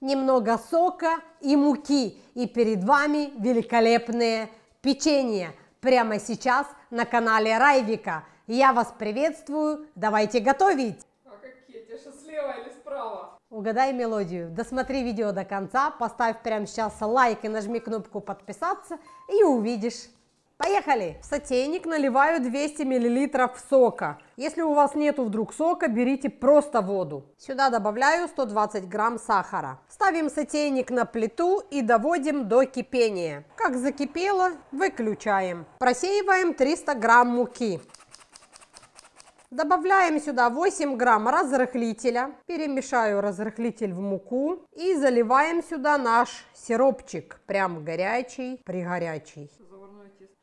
немного сока и муки. И перед вами великолепное печенье. Прямо сейчас на канале Райвика. Я вас приветствую. Давайте готовить. А какие тише, слева или справа? Угадай мелодию. Досмотри видео до конца. Поставь прямо сейчас лайк и нажми кнопку подписаться. И увидишь. Поехали! В сотейник наливаю 200 мл сока. Если у вас нету вдруг сока, берите просто воду. Сюда добавляю 120 грамм сахара. Ставим сотейник на плиту и доводим до кипения. Как закипело, выключаем. Просеиваем 300 грамм муки. Добавляем сюда 8 грамм разрыхлителя. Перемешаю разрыхлитель в муку. И заливаем сюда наш сиропчик. Прям горячий, пригорячий.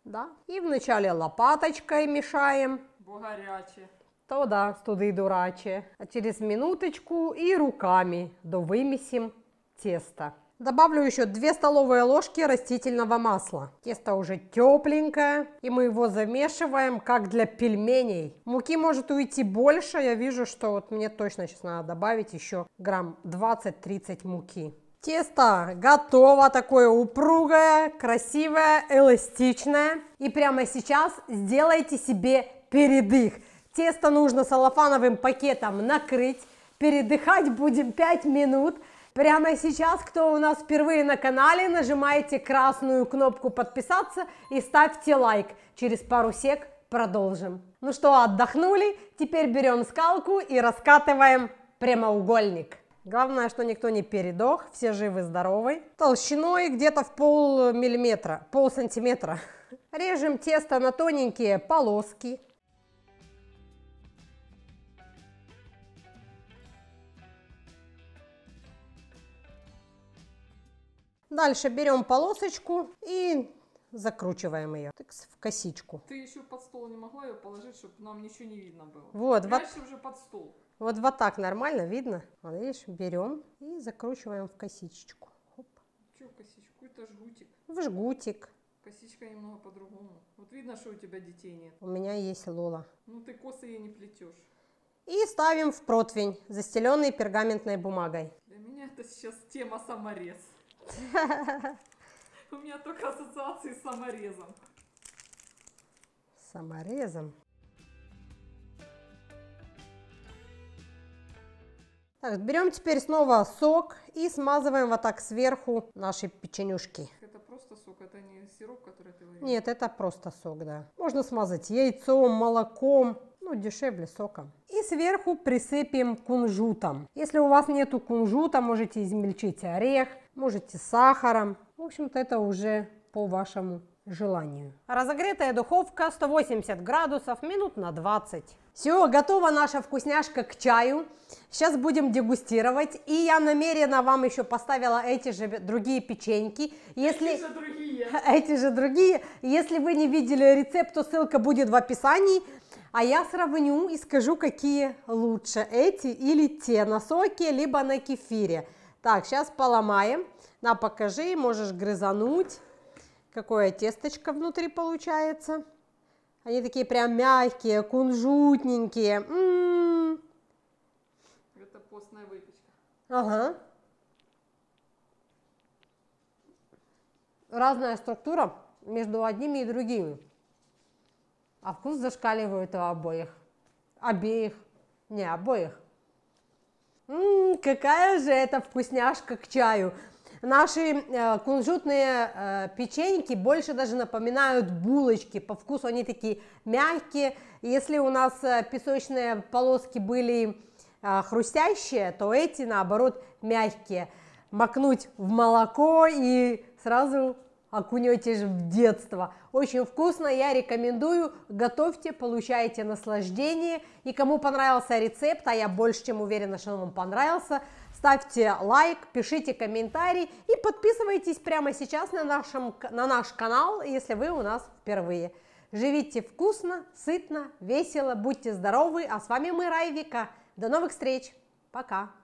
Да. И вначале лопаточкой мешаем. Бугоряче. То да, туды дураче. А через минуточку и руками довымесим тесто. Добавлю еще 2 столовые ложки растительного масла. Тесто уже тепленькое. И мы его замешиваем, как для пельменей. Муки может уйти больше. Я вижу, что вот мне точно сейчас надо добавить еще грамм 20-30 муки. Тесто готово, такое упругое, красивое, эластичное. И прямо сейчас сделайте себе передых. Тесто нужно салофановым пакетом накрыть. Передыхать будем 5 минут. Прямо сейчас, кто у нас впервые на канале, нажимайте красную кнопку подписаться и ставьте лайк. Через пару сек продолжим. Ну что, отдохнули? Теперь берем скалку и раскатываем прямоугольник. Главное, что никто не передох, все живы-здоровы. Толщиной где-то в полмиллиметра, полсантиметра. Режем тесто на тоненькие полоски. Дальше берем полосочку и закручиваем ее в косичку. Ты еще под стол не могла ее положить, чтобы нам ничего не видно было. Вот, дальше уже под стол. Вот так нормально видно. Вот, видишь, берем и закручиваем в косичку. Хоп. Что косичку? Это жгутик. В жгутик. Косичка немного по-другому. Вот видно, что у тебя детей нет. У меня есть Лола. Ну ты косы ей не плетешь. И ставим в противень, застеленный пергаментной бумагой. Для меня это сейчас тема саморез. У меня только ассоциации с саморезом. Саморезом. Так, берем теперь снова сок и смазываем вот так сверху наши печенюшки. Это просто сок, это не сироп, который ты варишь? Нет, это просто сок, да. Можно смазать яйцом, молоком, ну дешевле соком. И сверху присыпем кунжутом. Если у вас нету кунжута, можете измельчить орех, можете сахаром. В общем-то, это уже по вашему желанию. Разогретая духовка 180 градусов минут на 20. Все, готова наша вкусняшка к чаю. Сейчас будем дегустировать. И я намеренно вам еще поставила эти же другие печеньки. Эти же другие. Если вы не видели рецепт, то ссылка будет в описании. А я сравню и скажу, какие лучше. Эти или те, на соке, либо на кефире. Так, сейчас поломаем. На, покажи, можешь грызануть. Какое тесточко внутри получается. Они такие прям мягкие, кунжутненькие. Это постная выпечка. Ага. Разная структура между одними и другими. А вкус зашкаливает у обоих. Обоих. Какая же это вкусняшка к чаю. Наши кунжутные печеньки больше даже напоминают булочки. По вкусу они такие мягкие. Если у нас песочные полоски были хрустящие, то эти, наоборот, мягкие. Макнуть в молоко и сразу окунетесь в детство. Очень вкусно, я рекомендую. Готовьте, получайте наслаждение. И кому понравился рецепт, а я больше чем уверена, что он вам понравился, ставьте лайк, пишите комментарий и подписывайтесь прямо сейчас на наш канал, если вы у нас впервые. Живите вкусно, сытно, весело, будьте здоровы. А с вами мы, Райвика. До новых встреч. Пока.